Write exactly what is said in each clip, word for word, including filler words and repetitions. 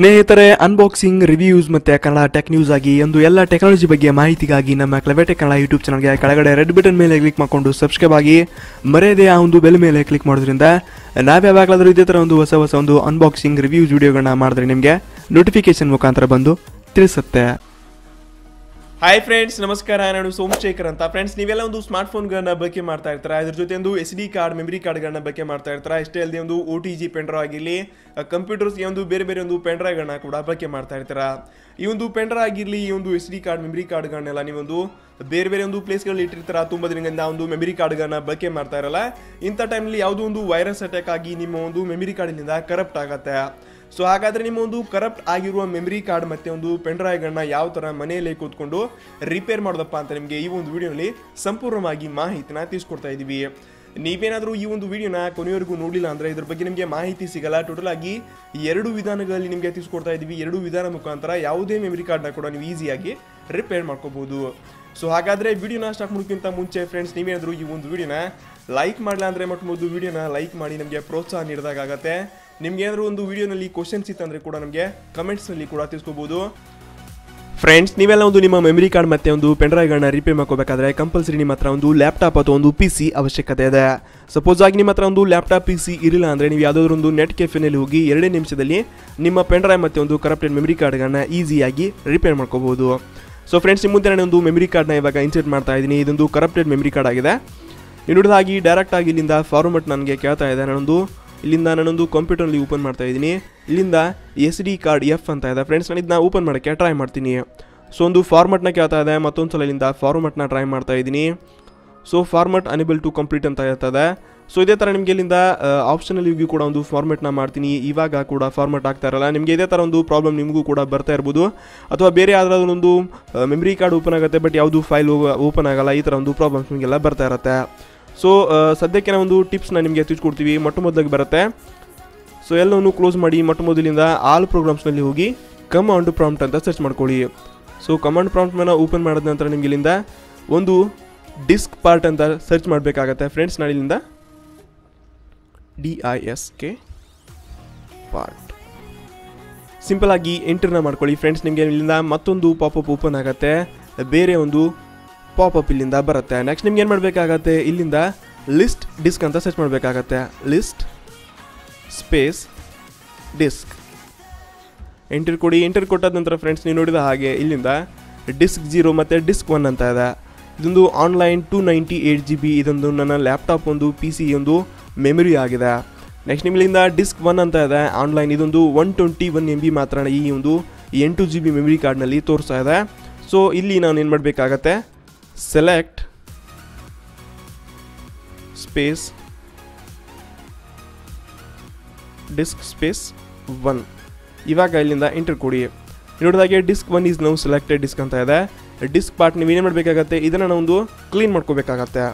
ಸ್ನೇಹಿತರೆ, unboxing, reviews ಮತ್ತೆ Kannada tech news ಆಗಿ ಒಂದು ಎಲ್ಲ ಟೆಕ್ನಾಲಜಿ ಬಗ್ಗೆ ಮಾಹಿತಿಗಾಗಿ ನಮ್ಮ ಕ್ಲವೆಟೆಕ್ ಕನ್ನಡ ಯೂಟ್ಯೂಬ್ ಚಾನಲ್ಗೆ ಕೆಳಗಡೆ ರೆಡ್ ಬಟನ್ ಮೇಲೆ ಕ್ಲಿಕ್ ಮಾಡಿಕೊಂಡು ಸಬ್ಸ್ಕ್ರೈಬ್ ಆಗಿ, ಮರೆಯದೆ ಆ ಒಂದು ಬೆಲ್ ಮೇಲೆ ಕ್ಲಿಕ್ ಮಾಡೋದ್ರಿಂದ ನಾವು ಯಾವಾಗಲಾದರೂ ಇದೇ ಥರ ಒಂದು ಹೊಸ ಹೊಸ ಒಂದು ಅನ್ಬಾಕ್ಸಿಂಗ್ ರಿವ್ಯೂಸ್ ವಿಡಿಯೋಗಳನ್ನ ಮಾಡಿದ್ರೆ ನಿಮಗೆ ನೋಟಿಫಿಕೇಶನ್ ಮುಖಾಂತರ ಬಂದು ತಿಳಿಸುತ್ತೆ. ಹಾಯ್ ಫ್ರೆಂಡ್ಸ್, ನಮಸ್ಕಾರ. ನಾನು ಸೋಮಶೇಖರ್ ಅಂತ. ಫ್ರೆಂಡ್ಸ್, ನೀವೆಲ್ಲ ಒಂದು ಸ್ಮಾರ್ಟ್ಫೋನ್ಗಳನ್ನ ಬಳಕೆ ಮಾಡ್ತಾ ಇರ್ತಾರೆ, ಅದ್ರ ಜೊತೆ ಒಂದು ಎಸ್ ಡಿ ಕಾರ್ಡ್, ಮೆಮರಿ ಕಾರ್ಡ್ಗಳನ್ನ ಬಳಕೆ ಮಾಡ್ತಾ ಇರ್ತಾರೆ. ಅಷ್ಟೇ ಅಲ್ಲದೆ ಒಂದು ಒ ಟಿ ಜಿ ಪೆಂಡ್ರಾವ್ ಆಗಿರಲಿ, ಕಂಪ್ಯೂಟರ್ಸ್ಗೆ ಒಂದು ಬೇರೆ ಬೇರೆ ಒಂದು ಪೆಂಡ್ರಾವ್ಗಳನ್ನ ಕೂಡ ಬಳಕೆ ಮಾಡ್ತಾ ಇರ್ತಾರೆ. ಈ ಒಂದು ಪೆಂಡ್ರಾವ್ ಆಗಿರಲಿ, ಈ ಒಂದು ಎಸ್ ಡಿ ಕಾರ್ಡ್, ಮೆಮರಿ ಕಾರ್ಡ್ಗಳನ್ನೆಲ್ಲ ನೀವೊಂದು ಬೇರೆ ಬೇರೆ ಒಂದು ಪ್ಲೇಸ್ಗಳಲ್ಲಿ ಇಟ್ಟಿರ್ತಾರೆ. ತುಂಬ ದಿನಗಳಿಂದ ಒಂದು ಮೆಮರಿ ಕಾರ್ಡ್ಗಳನ್ನ ಬಳಕೆ ಮಾಡ್ತಾ ಇರಲ್ಲ. ಇಂಥ ಟೈಮಲ್ಲಿ ಯಾವುದೋ ಒಂದು ವೈರಸ್ ಅಟ್ಯಾಕ್ ಆಗಿ ನಿಮ್ಮ ಒಂದು ಮೆಮರಿ ಕಾರ್ಡಿನಿಂದ ಕರಪ್ಟ್ ಆಗುತ್ತೆ. ಸೊ ಹಾಗಾದರೆ ನಿಮ್ಮ ಒಂದು ಕರಪ್ಟ್ ಆಗಿರುವ ಮೆಮರಿ ಕಾರ್ಡ್ ಮತ್ತು ಒಂದು ಪೆನ್ಡ್ರೈವ್ಗಳನ್ನ ಯಾವ ಥರ ಮನೆಯಲ್ಲೇ ಕೂತ್ಕೊಂಡು ರಿಪೇರ್ ಮಾಡೋದಪ್ಪ ಅಂತ ನಿಮಗೆ ಈ ಒಂದು ವಿಡಿಯೋಲಿ ಸಂಪೂರ್ಣವಾಗಿ ಮಾಹಿತಿನ ತಿಳಿಸ್ಕೊಡ್ತಾ ಇದ್ದೀವಿ. ನೀವೇನಾದರೂ ಈ ಒಂದು ವಿಡಿಯೋನ ಕೊನೆಯವರೆಗೂ ನೋಡಿಲ್ಲ ಅಂದರೆ ಇದ್ರ ಬಗ್ಗೆ ನಿಮಗೆ ಮಾಹಿತಿ ಸಿಗಲ್ಲ. ಟೋಟಲ್ ಆಗಿ ಎರಡು ವಿಧಾನಗಳಲ್ಲಿ ನಿಮಗೆ ತಿಳಿಸ್ಕೊಡ್ತಾ ಇದ್ದೀವಿ. ಎರಡು ವಿಧಾನ ಮುಖಾಂತರ ಯಾವುದೇ ಮೆಮರಿ ಕಾರ್ಡ್ನ ಕೂಡ ನೀವು ಈಸಿಯಾಗಿ ರಿಪೇರ್ ಮಾಡ್ಕೋಬೋದು. ಸೊ ಹಾಗಾದರೆ ವಿಡಿಯೋನ ಸ್ಟಾರ್ಟ್ ಮಾಡೋಕ್ಕಿಂತ ಮುಂಚೆ ಫ್ರೆಂಡ್ಸ್, ನೀವೇನಾದರೂ ಈ ಒಂದು ವಿಡಿಯೋನ ಲೈಕ್ ಮಾಡಲ್ಲ ಅಂದರೆ ಮೊಟ್ಟಮೊದಲು ವಿಡಿಯೋನ ಲೈಕ್ ಮಾಡಿ ನಮಗೆ ಪ್ರೋತ್ಸಾಹ ನೀಡಿದಾಗತ್ತೆ. ನಿಮ್ಗೆ ಏನಾದರೂ ಒಂದು ವಿಡಿಯೋನಲ್ಲಿ ಕ್ವಶನ್ಸ್ ಇತ್ತಂದರೆ ಕೂಡ ನಮಗೆ ಕಮೆಂಟ್ಸ್ನಲ್ಲಿ ಕೂಡ ತಿಳಿಸ್ಕೋಬೋದು. ಫ್ರೆಂಡ್ಸ್, ನೀವೆಲ್ಲ ಒಂದು ನಿಮ್ಮ ಮೆಮರಿ ಕಾರ್ಡ್ ಮತ್ತು ಒಂದು ಪೆನ್ಡ್ರೈವ್ಗಳನ್ನ ರಿಪೇರ್ ಮಾಡ್ಕೋಬೇಕಾದ್ರೆ ಕಂಪಲ್ಸರಿ ನಿಮ್ಮ ಹತ್ರ ಒಂದು ಲ್ಯಾಪ್ಟಾಪ್ ಅಥವಾ ಒಂದು ಪಿ ಸಿ ಅವಶ್ಯಕತೆ ಇದೆ. ಸಪೋಸ್ ಆಗಿ ನಿಮ್ಮ ಹತ್ರ ಒಂದು ಲ್ಯಾಪ್ಟಾಪ್, ಪಿ ಸಿ ಇರಲಿಲ್ಲ ಅಂದರೆ ನೀವು ಯಾವುದಾದ್ರೂ ಒಂದು ನೆಟ್ ಕೆಫೆನಲ್ಲಿ ಹೋಗಿ ಎರಡೇ ನಿಮಿಷದಲ್ಲಿ ನಿಮ್ಮ ಪೆನ್ಡ್ರೈವ್ ಮತ್ತು ಒಂದು ಕರಪ್ಟೆಡ್ ಮೆಮರಿ ಕಾರ್ಡ್ಗಳನ್ನ ಈಸಿಯಾಗಿ ರಿಪೇರ್ ಮಾಡ್ಕೋಬೋದು. ಸೊ ಫ್ರೆಂಡ್ಸ್, ನಿಮ್ಮ ಮುಂದೆ ನಾನೊಂದು ಮೆಮರಿ ಕಾರ್ಡ್ನ ಇವಾಗ ಇನ್ಸರ್ಟ್ ಮಾಡ್ತಾ ಇದ್ದೀನಿ. ಇದೊಂದು ಕರಪ್ಟೆಡ್ ಮೆಮರಿ ಕಾರ್ಡ್ ಆಗಿದೆ. ನೋಡಿದಾಗಿ ಡೈರೆಕ್ಟಾಗಿ ಇಲ್ಲಿಂದ ಫಾರ್ಮೆಟ್ ನನಗೆ ಕೇಳ್ತಾ ಇದೆ. ನಾನೊಂದು ಇಲ್ಲಿಂದ ನಾನೊಂದು ಕಂಪ್ಯೂಟರ್ನಲ್ಲಿ ಓಪನ್ ಮಾಡ್ತಾ ಇದ್ದೀನಿ. ಇಲ್ಲಿಂದ ಎಸ್ ಡಿ ಕಾರ್ಡ್ ಎಫ್ ಅಂತ ಇದೆ. ಫ್ರೆಂಡ್ಸ್, ನಾನು ಇದನ್ನ ಓಪನ್ ಮಾಡೋಕ್ಕೆ ಟ್ರೈ ಮಾಡ್ತೀನಿ. ಸೊ ಒಂದು ಫಾರ್ಮೆಟ್ನ ಕೇಳ್ತಾ ಇದೆ. ಮತ್ತೊಂದು ಸಲ ಇಲ್ಲಿಂದ ಫಾರ್ಮೆಟ್ನ ಟ್ರೈ ಮಾಡ್ತಾ ಇದ್ದೀನಿ. So format unable to complete ಅಂತ ಇರ್ತದೆ. ಸೊ ಇದೇ ಥರ ನಿಮಗೆ ಇಲ್ಲಿಂದ ಆಪ್ಷನಲ್ಲಿ ಹೋಗಿ ಕೂಡ ಒಂದು ಫಾರ್ಮೆಟ್ನ ಮಾಡ್ತೀನಿ. ಇವಾಗ ಕೂಡ ಫಾರ್ಮೆಟ್ ಆಗ್ತಾ ಇರಲ್ಲ. ನಿಮಗೆ ಇದೇ ಥರ ಒಂದು ಪ್ರಾಬ್ಲಮ್ ನಿಮಗೂ ಕೂಡ ಬರ್ತಾ ಇರ್ಬೋದು. ಅಥವಾ ಬೇರೆ ಯಾವುದಾದ್ರೂ ಒಂದು ಮೆಮರಿ ಕಾರ್ಡ್ ಓಪನ್ ಆಗುತ್ತೆ, ಬಟ್ ಯಾವುದು ಫೈಲ್ ಓಪನ್ ಆಗಲ್ಲ. ಈ ಥರ ಒಂದು ಪ್ರಾಬ್ಲಮ್ಸ್ ನಿಮಗೆಲ್ಲ ಬರ್ತಾ ಇರುತ್ತೆ. ಸೊ ಸದ್ಯಕ್ಕೆ ನಾವೊಂದು ಟಿಪ್ಸ್ನ ನಿಮಗೆ ತಿಳಿಸ್ಕೊಡ್ತೀವಿ. ಮೊಟ್ಟ ಮೊದಲಿಗೆ ಬರುತ್ತೆ. ಸೊ ಎಲ್ಲವನ್ನು ಕ್ಲೋಸ್ ಮಾಡಿ ಮೊಟ್ಟ ಮೊದಲಿಂದ ಆಲ್ ಪ್ರೋಗ್ರಾಮ್ಸ್ನಲ್ಲಿ ಹೋಗಿ ಕಮಾಂಡ್ ಪ್ರಾಂಪ್ಟ್ ಅಂತ ಸರ್ಚ್ ಮಾಡ್ಕೊಳ್ಳಿ. ಸೊ ಕಮಾಂಡ್ ಪ್ರಾಂಪ್ಟ್ನ ಓಪನ್ ಮಾಡಿದ ನಂತರ ನಿಮಗೆ ಇಲ್ಲಿಂದ ಒಂದು ಡಿಸ್ಕ್ ಪಾರ್ಟ್ ಅಂತ ಸರ್ಚ್ ಮಾಡಬೇಕಾಗತ್ತೆ. ಫ್ರೆಂಡ್ಸ್, ನಾನು ಇಲ್ಲಿಂದ D I S K part simple ಆಗಿ ಎಂಟ್ರನ್ನ ಮಾಡ್ಕೊಳ್ಳಿ. ಫ್ರೆಂಡ್ಸ್, ನಿಮಗೆ ಇಲ್ಲಿಂದ ಮತ್ತೊಂದು ಪಾಪಪ್ ಓಪನ್ ಆಗುತ್ತೆ. ಬೇರೆ ಒಂದು ಪಾಪಪ್ ಇಲ್ಲಿಂದ ಬರುತ್ತೆ. ನೆಕ್ಸ್ಟ್ ನಿಮ್ಗೆ ಏನು ಮಾಡಬೇಕಾಗತ್ತೆ, ಇಲ್ಲಿಂದ ಲಿಸ್ಟ್ ಡಿಸ್ಕ್ ಅಂತ ಸರ್ಚ್ ಮಾಡಬೇಕಾಗತ್ತೆ. ಲಿಸ್ಟ್ ಸ್ಪೇಸ್ ಡಿಸ್ಕ್ ಎಂಟರ್ ಕೊಡಿ. ಎಂಟರ್ ಕೊಟ್ಟಾದ ನಂತರ ಫ್ರೆಂಡ್ಸ್, ನೀವು ನೋಡಿದ ಹಾಗೆ ಇಲ್ಲಿಂದ ಡಿಸ್ಕ್ ಜೀರೋ ಮತ್ತು ಡಿಸ್ಕ್ ಒನ್ ಅಂತ ಇದೆ. ಇದೊಂದು online two ninety eight G B ಇದೊಂದು ನನ್ನ ಲ್ಯಾಪ್ಟಾಪ್ ಒಂದು ಪಿ ಸಿ ಒಂದು ಮೆಮೊರಿ ಆಗಿದೆ. ನೆಕ್ಸ್ಟ್ ನಿಮ್ಮಿಂದ ಡಿಸ್ಕ್ ಒನ್ ಅಂತ ಇದೆ ಆನ್ಲೈನ್. ಇದೊಂದು one twenty one M B ಮಾತ್ರ ಈ ಒಂದು ಎಂಟು ಜಿ ಬಿ ಮೆಮೊರಿ ಕಾರ್ಡ್ನಲ್ಲಿ ತೋರಿಸ್ತಾ ಇದೆ. ಸೊ ಇಲ್ಲಿ ನಾನು ಏನು ಮಾಡಬೇಕಾಗತ್ತೆ, select space disk space one. ಇವಾಗ ಇಲ್ಲಿಂದ ಎಂಟರ್ ಕೊಡಿ. ನೋಡಿದಾಗೆ disk one is now selected disk ಅಂತ ಇದೆ. ಡಿಸ್ಕ್ ಪಾರ್ಟ್ ನೀವೇನು ಮಾಡಬೇಕಾಗತ್ತೆ, ಇದನ್ನು ನಾವೊಂದು ಕ್ಲೀನ್ ಮಾಡ್ಕೋಬೇಕಾಗತ್ತೆ.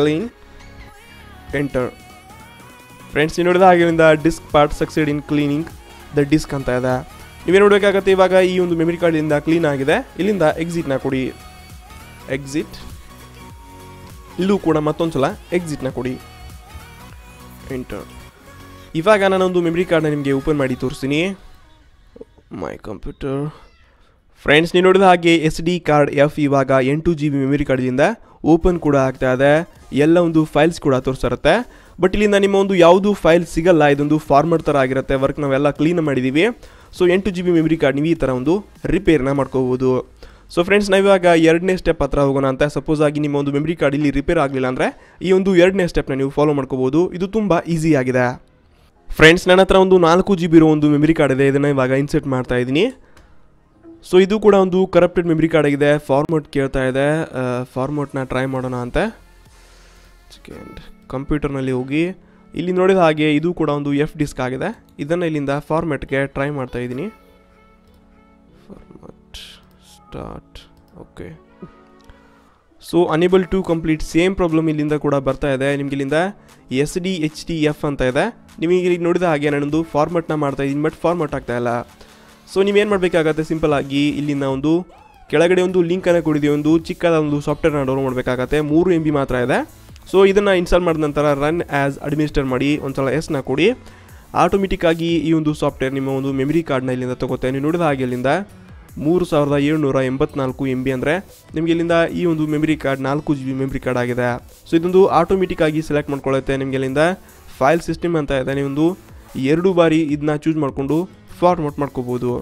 Clean enter. ಫ್ರೆಂಡ್ಸ್, ನೀವು ನೋಡಿದ ಹಾಗೆಯಿಂದ disc part succeeded in cleaning the disk ಅಂತ ಇದೆ. ನೀವೇನು ನೋಡಬೇಕಾಗತ್ತೆ, ಇವಾಗ ಈ ಒಂದು ಮೆಮರಿ ಕಾರ್ಡಿಂದ ಕ್ಲೀನ್ ಆಗಿದೆ. ಇಲ್ಲಿಂದ ಎಕ್ಸಿಟ್ನ ಕೊಡಿ. ಎಕ್ಸಿಟ್. ಇಲ್ಲೂ ಕೂಡ ಮತ್ತೊಂದು ಸಲ ಎಕ್ಸಿಟ್ನ ಕೊಡಿ. ಎಂಟರ್. ಇವಾಗ ನಾನೊಂದು ಮೆಮರಿ ಕಾರ್ಡ್ನ ನಿಮಗೆ ಓಪನ್ ಮಾಡಿ ತೋರಿಸ್ತೀನಿ. ಮೈ ಕಂಪ್ಯೂಟರ್. ಫ್ರೆಂಡ್ಸ್, ನೀವು ನೋಡಿದ ಹಾಗೆ ಎಸ್ ಡಿ ಕಾರ್ಡ್ ಎಫ್ ಇವಾಗ ಎಂಟು ಜಿ ಬಿ ಮೆಮರಿ ಕಾರ್ಡಿಂದ ಓಪನ್ ಕೂಡ ಆಗ್ತಾ ಇದೆ. ಎಲ್ಲ ಒಂದು ಫೈಲ್ಸ್ ಕೂಡ ತೋರಿಸ್ತಾ ಇರುತ್ತೆ. ಬಟ್ ಇಲ್ಲಿಂದ ನಿಮ್ಮ ಒಂದು ಯಾವುದು ಫೈಲ್ ಸಿಗಲ್ಲ. ಇದೊಂದು ಫಾರ್ಮೆಟ್ ಥರ ಆಗಿರುತ್ತೆ ವರ್ಕ್. ನಾವೆಲ್ಲ ಕ್ಲೀನ್ ಮಾಡಿದ್ದೀವಿ. ಸೊ ಎಂಟು ಜಿ ಬಿ ಮೆಮರಿ ಕಾರ್ಡ್ ನೀವು ಈ ಥರ ಒಂದು ರಿಪೇರ್ನ ಮಾಡ್ಕೋಬೋದು. ಸೊ ಫ್ರೆಂಡ್ಸ್, ನಾವಿವಾಗ ಎರಡನೇ ಸ್ಟೆಪ್ ಹತ್ರ ಹೋಗೋಣ ಅಂತ. ಸಪೋಸ್ ಆಗಿ ನಿಮ್ಮ ಒಂದು ಮೆಮರಿ ಕಾರ್ಡ್ ಇಲ್ಲಿ ರಿಪೇರ್ ಆಗಲಿಲ್ಲ ಅಂದರೆ ಈ ಒಂದು ಎರಡನೇ ಸ್ಟೆಪ್ನ ನೀವು ಫಾಲೋ ಮಾಡ್ಕೋಬೋದು. ಇದು ತುಂಬ ಈಸಿ ಆಗಿದೆ. ಫ್ರೆಂಡ್ಸ್, ನನ್ನ ಹತ್ರ ಒಂದು ನಾಲ್ಕು ಜಿ ಬಿ ಇರೋ ಒಂದು ಮೆಮರಿ ಕಾರ್ಡ್ ಇದೆ. ಇದನ್ನು ಇವಾಗ ಇನ್ಸರ್ಟ್ ಮಾಡ್ತಾ ಇದ್ದೀನಿ. ಸೊ ಇದು ಕೂಡ ಒಂದು ಕರಪ್ಟೆಡ್ ಮೆಮರಿ ಕಾರ್ಡ್ ಆಗಿದೆ. ಫಾರ್ಮೆಟ್ ಕೇಳ್ತಾ ಇದೆ. ಫಾರ್ಮೆಟ್ನ ಟ್ರೈ ಮಾಡೋಣ ಅಂತ ಕಂಪ್ಯೂಟರ್ನಲ್ಲಿ ಹೋಗಿ ಇಲ್ಲಿ ನೋಡಿದ ಹಾಗೆ ಇದು ಕೂಡ ಒಂದು ಎಫ್ ಡಿಸ್ಕ್ ಆಗಿದೆ. ಇದನ್ನು ಇಲ್ಲಿಂದ ಫಾರ್ಮೆಟ್ಗೆ ಟ್ರೈ ಮಾಡ್ತಾ ಇದ್ದೀನಿ. Format start. Okay. So unable to complete. Same problem ಇಲ್ಲಿಂದ ಕೂಡ ಬರ್ತಾ ಇದೆ. ನಿಮ್ಗೆ ಇಲ್ಲಿಂದ S D H D F ಅಂತ ಇದೆ. ನಿಮಗೆ ಇಲ್ಲಿ ನೋಡಿದ ಹಾಗೆ ನಾನೊಂದು ಫಾರ್ಮೆಟ್ನ ಮಾಡ್ತಾ ಇದ್ದೀನಿ, ಬಟ್ ಫಾರ್ಮೆಟ್ ಆಗ್ತಾಯಿಲ್ಲ. ಸೊ ನೀವೇನು ಮಾಡಬೇಕಾಗತ್ತೆ, ಸಿಂಪಲ್ ಆಗಿ ಇಲ್ಲಿಂದ ಒಂದು ಕೆಳಗಡೆ ಒಂದು ಲಿಂಕನ್ನು ಕೊಡಿದ್ದೀವಿ. ಒಂದು ಚಿಕ್ಕದಾದ ಒಂದು ಸಾಫ್ಟ್ವೇರ್ನ ಡೌನ್ಲೋಡ್ ಮಾಡಬೇಕಾಗತ್ತೆ. ಮೂರು ಎಮ್ ಬಿ ಮಾತ್ರ ಇದೆ. ಸೊ ಇದನ್ನು ಇನ್ಸ್ಟಾಲ್ ಮಾಡಿದ ನಂತರ ರನ್ ಆ್ಯಸ್ ಅಡ್ಮಿನಿಸ್ಟರ್ ಮಾಡಿ ಒಂದು ಸಲ ಎಸ್ನ ಕೊಡಿ. ಆಟೋಮ್ಯಾಟಿಕ್ಕಾಗಿ ಈ ಒಂದು ಸಾಫ್ಟ್ವೇರ್ ನಿಮ್ಮ ಒಂದು ಮೆಮೊರಿ ಕಾರ್ಡ್ ನ ಇಲ್ಲಿಂದ ತಗೊಳುತ್ತೆ. ನೀವು ನೋಡಿದ ಹಾಗೆ ಇಲ್ಲಿಂದ ಮೂರು ಸಾವಿರದ ಏಳುನೂರ ಎಂಬತ್ತನಾಲ್ಕು ಎಂ ಬಿ ಅಂದರೆ ನಿಮಗೆ ಇಲ್ಲಿಂದ ಈ ಒಂದು ಮೆಮೊರಿ ಕಾರ್ಡ್ ನಾಲ್ಕು ಜಿ ಬಿ ಮೆಮೊರಿ ಕಾರ್ಡ್ ಆಗಿದೆ. ಸೊ ಇದೊಂದು ಆಟೋಮೆಟಿಕ್ ಆಗಿ ಸೆಲೆಕ್ಟ್ ಮಾಡ್ಕೊಳ್ಳುತ್ತೆ. ನಿಮಗೆ ಇಲ್ಲಿಂದ ಫೈಲ್ ಸಿಸ್ಟಮ್ ಅಂತ ಇದೆ, ನೀವೊಂದು ಎರಡು ಬಾರಿ ಇದನ್ನ ಚೂಸ್ ಮಾಡಿಕೊಂಡು ಫಾರ್ಮ್ಯಾಟ್ ಮಾಡ್ಕೋಬೋದು.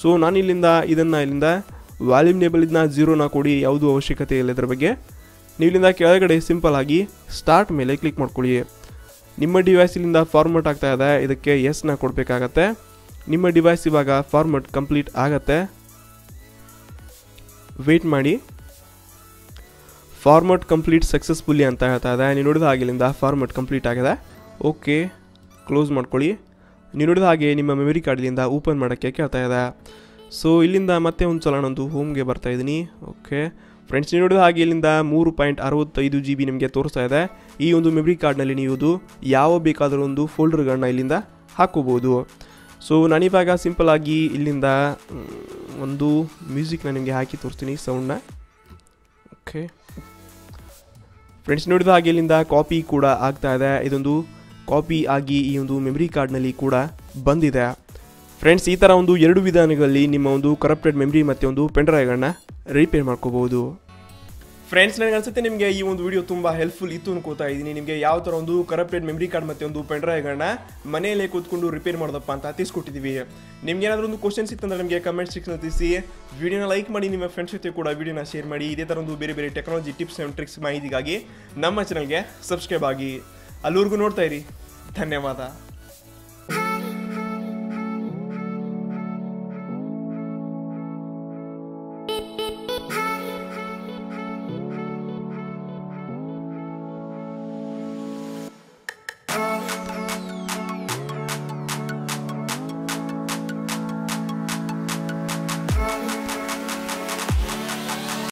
ಸೊ ನಾನು ಇಲ್ಲಿಂದ ಇದನ್ನು ಇಲ್ಲಿಂದ ವಾಲ್ಯೂಮ್ ನೇಬಲ್ ಇದನ್ನ ಝೀರೋನ ಕೊಡಿ, ಯಾವುದು ಅವಶ್ಯಕತೆ ಇಲ್ಲ ಇದರ ಬಗ್ಗೆ. ನೀವು ಇಲ್ಲಿಂದ ಕೆಳಗಡೆ ಸಿಂಪಲ್ ಆಗಿ ಸ್ಟಾರ್ಟ್ ಮೇಲೆ ಕ್ಲಿಕ್ ಮಾಡ್ಕೊಳ್ಳಿ. ನಿಮ್ಮ ಡಿವೈಸ್ ಇಲ್ಲಿಂದ ಫಾರ್ಮ್ಯಾಟ್ ಆಗ್ತಾ ಇದೆ, ಇದಕ್ಕೆ ಎಸ್ನ ಕೊಡಬೇಕಾಗತ್ತೆ. ನಿಮ್ಮ ಡಿವೈಸ್ ಇವಾಗ ಫಾರ್ಮ್ಯಾಟ್ ಕಂಪ್ಲೀಟ್ ಆಗುತ್ತೆ. ವೇಟ್ ಮಾಡಿ, ಫಾರ್ಮ್ಯಾಟ್ ಕಂಪ್ಲೀಟ್ ಸಕ್ಸಸ್ಫುಲಿ ಅಂತ ಹೇಳ್ತಾ ಇದೆ. ನೀವು ನೋಡಿದ ಹಾಗೆ ಇಲ್ಲಿಂದ ಫಾರ್ಮ್ಯಾಟ್ ಕಂಪ್ಲೀಟ್ ಆಗಿದೆ. ಓಕೆ, ಕ್ಲೋಸ್ ಮಾಡ್ಕೊಳ್ಳಿ. ನೀವು ನೋಡಿದ ಹಾಗೆ ನಿಮ್ಮ ಮೆಮೊರಿ ಕಾರ್ಡ್ಲಿಂದ ಓಪನ್ ಮಾಡೋಕ್ಕೆ ಕೇಳ್ತಾ ಇದೆ. ಸೊ ಇಲ್ಲಿಂದ ಮತ್ತೆ ಒಂದು ಸಲ ನಾನೊಂದು ಹೋಮ್ಗೆ ಬರ್ತಾ ಇದ್ದೀನಿ. ಓಕೆ ಫ್ರೆಂಡ್ಸ್, ನೀವು ನೋಡಿದ ಹಾಗೆ ಇಲ್ಲಿಂದ ಮೂರು ಪಾಯಿಂಟ್ ಅರವತ್ತೈದು ಜಿ ಬಿ ನಿಮಗೆ ತೋರಿಸ್ತಾ ಇದೆ. ಈ ಒಂದು ಮೆಮೊರಿ ಕಾರ್ಡ್ನಲ್ಲಿ ನೀವು ಯಾವ ಬೇಕಾದರೂ ಒಂದು ಫೋಲ್ಡರ್ಗಳನ್ನ ಇಲ್ಲಿಂದ ಹಾಕೋಬೋದು. ಸೊ ನಾನಿವಾಗ ಸಿಂಪಲ್ ಆಗಿ ಇಲ್ಲಿಂದ ಒಂದು ಮ್ಯೂಸಿಕ್ನ ನಿಮಗೆ ಹಾಕಿ ತೋರಿಸ್ತೀನಿ, ಸೌಂಡ್ನ. ಓಕೆ ಫ್ರೆಂಡ್ಸ್, ನೋಡಿದ ಹಾಗೆ ಇಲ್ಲಿಂದ ಕಾಪಿ ಕೂಡ ಆಗ್ತಾ ಇದೆ. ಇದೊಂದು ಕಾಪಿ ಆಗಿ ಈ ಒಂದು ಮೆಮೊರಿ ಕಾರ್ಡ್ನಲ್ಲಿ ಕೂಡ ಬಂದಿದೆ. ಫ್ರೆಂಡ್ಸ್, ಈ ಥರ ಒಂದು ಎರಡು ವಿಧಾನಗಳಲ್ಲಿ ನಿಮ್ಮ ಒಂದು ಕರಪ್ಟೆಡ್ ಮೆಮೊರಿ ಮತ್ತು ಒಂದು ಪೆನ್ಡ್ರೈವ್ಗಳನ್ನ ರಿಪೇರ್ ಮಾಡ್ಕೋಬಹುದು. ಫ್ರೆಂಡ್ಸ್, ನನಗೆ ಅನಿಸುತ್ತೆ ನಿಮಗೆ ಈ ಒಂದು ವಿಡಿಯೋ ತುಂಬ ಹೆಲ್ಪ್ಫುಲ್ ಇತ್ತು ಅನ್ಕೋತಾ ಇದ್ದೀನಿ. ನಿಮಗೆ ಯಾವ ಥರ ಒಂದು ಕರಪ್ಟೆಡ್ ಮೆಮೊರಿ ಕಾರ್ಡ್ ಮತ್ತು ಒಂದು ಪೆನ್ಡ್ರೈವ್ಗಳನ್ನ ಮನೆಯಲ್ಲೇ ಕೂತ್ಕೊಂಡು ರಿಪೇರ್ ಮಾಡೋದಪ್ಪ ಅಂತ ತಿಳಿಸ್ಕೊಟ್ಟಿದ್ದೀವಿ. ನಿಮ್ಗೆ ಏನಾದರೂ ಒಂದು ಕ್ವಶನ್ಸ್ ಇತ್ತಂದರೆ ನಮಗೆ ಕಮೆಂಟ್ ಸೆಕ್ಷನಲ್ಲಿ ತಿಳಿಸಿ. ವಿಡಿಯೋನ ಲೈಕ್ ಮಾಡಿ, ನಿಮ್ಮ ಫ್ರೆಂಡ್ಸ್ ಜೊತೆ ಕೂಡ ವಿಡಿಯೋನ ಶೇರ್ ಮಾಡಿ. ಇದೇ ಥರ ಒಂದು ಬೇರೆ ಬೇರೆ ಟೆಕ್ನಾಲಜಿ ಟಿಪ್ಸ್ ಆ್ಯಂಡ್ ಟ್ರಿಕ್ಸ್ ಮಾಹಿತಿಗಾಗಿ ನಮ್ಮ ಚಾನಲ್ಗೆ ಸಬ್ಸ್ಕ್ರೈಬ್ ಆಗಿ. ಅಲ್ಲಿವರೆಗೂ ನೋಡ್ತಾ ಇರಿ. ಧನ್ಯವಾದ.